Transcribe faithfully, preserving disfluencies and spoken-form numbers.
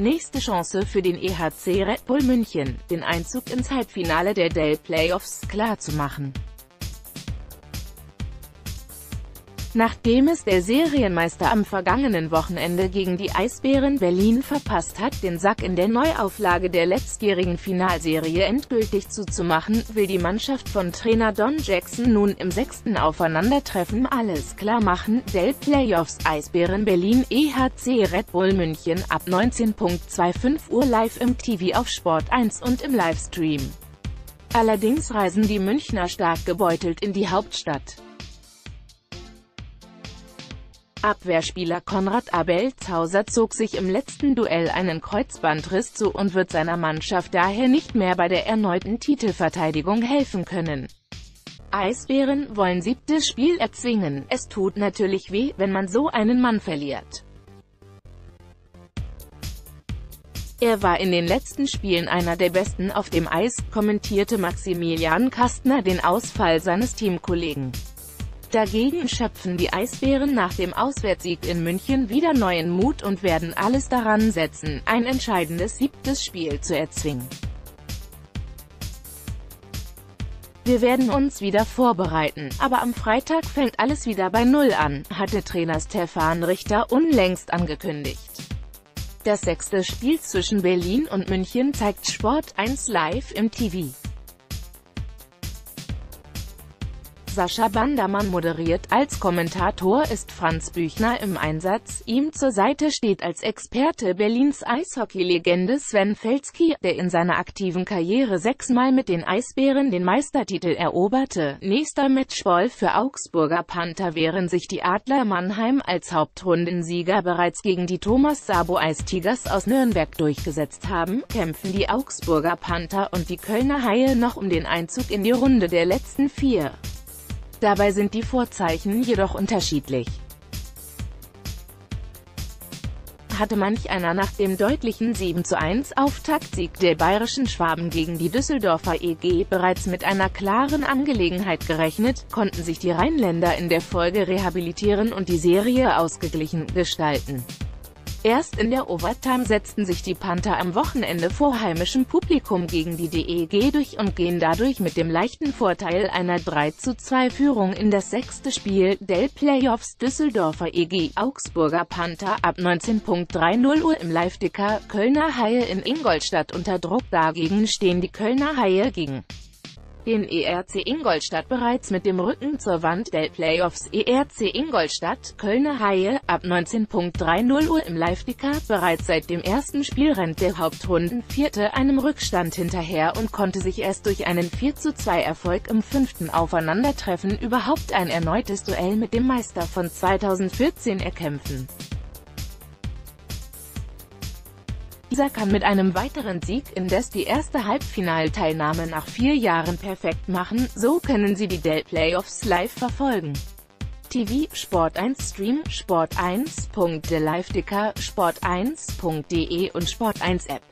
Nächste Chance für den E H C Red Bull München, den Einzug ins Halbfinale der D E L Playoffs klarzumachen. Nachdem es der Serienmeister am vergangenen Wochenende gegen die Eisbären Berlin verpasst hat, den Sack in der Neuauflage der letztjährigen Finalserie endgültig zuzumachen, will die Mannschaft von Trainer Don Jackson nun im sechsten Aufeinandertreffen alles klar machen. D E L Playoffs Eisbären Berlin E H C Red Bull München ab neunzehn Uhr zweiundzwanzig live im T V auf Sport eins und im Livestream. Allerdings reisen die Münchner stark gebeutelt in die Hauptstadt. Abwehrspieler Konrad Abelshauser zog sich im letzten Duell einen Kreuzbandriss zu und wird seiner Mannschaft daher nicht mehr bei der erneuten Titelverteidigung helfen können. Eisbären wollen siebtes Spiel erzwingen. Es tut natürlich weh, wenn man so einen Mann verliert. Er war in den letzten Spielen einer der Besten auf dem Eis, kommentierte Maximilian Kastner den Ausfall seines Teamkollegen. Dagegen schöpfen die Eisbären nach dem Auswärtssieg in München wieder neuen Mut und werden alles daran setzen, ein entscheidendes siebtes Spiel zu erzwingen. Wir werden uns wieder vorbereiten, aber am Freitag fängt alles wieder bei Null an, hatte Trainer Stefan Richter unlängst angekündigt. Das sechste Spiel zwischen Berlin und München zeigt Sport eins live im T V. Sascha Bandermann moderiert, als Kommentator ist Franz Büchner im Einsatz, ihm zur Seite steht als Experte Berlins Eishockey-Legende Sven Felski, der in seiner aktiven Karriere sechsmal mit den Eisbären den Meistertitel eroberte. Nächster Matchball für Augsburger Panther, wären sich die Adler Mannheim als Hauptrundensieger bereits gegen die Thomas Sabo Eistigers aus Nürnberg durchgesetzt haben, kämpfen die Augsburger Panther und die Kölner Haie noch um den Einzug in die Runde der letzten vier. Dabei sind die Vorzeichen jedoch unterschiedlich. Hatte manch einer nach dem deutlichen sieben zu eins Auftaktsieg der bayerischen Schwaben gegen die Düsseldorfer E G bereits mit einer klaren Angelegenheit gerechnet, konnten sich die Rheinländer in der Folge rehabilitieren und die Serie ausgeglichen gestalten. Erst in der Overtime setzten sich die Panther am Wochenende vor heimischem Publikum gegen die D E G durch und gehen dadurch mit dem leichten Vorteil einer drei zu zwei Führung in das sechste Spiel. D E L Playoffs Düsseldorfer E G Augsburger Panther ab neunzehn Uhr dreißig im Live-Ticker. Kölner Haie in Ingolstadt unter Druck, dagegen stehen die Kölner Haie gegen den E R C Ingolstadt bereits mit dem Rücken zur Wand. D E L Playoffs E R C Ingolstadt, Kölner Haie, ab neunzehn Uhr dreißig im Live-Ticker. Bereits seit dem ersten Spiel rennt der Hauptrundenvierte einem Rückstand hinterher und konnte sich erst durch einen vier zu zwei Erfolg im fünften Aufeinandertreffen überhaupt ein erneutes Duell mit dem Meister von zweitausendvierzehn erkämpfen. Dieser kann mit einem weiteren Sieg indes die erste Halbfinalteilnahme nach vier Jahren perfekt machen. So können Sie die D E L Playoffs live verfolgen. T V, Sport eins Stream, Sport eins Punkt de Liveticker, Sport eins Punkt de und Sport eins App.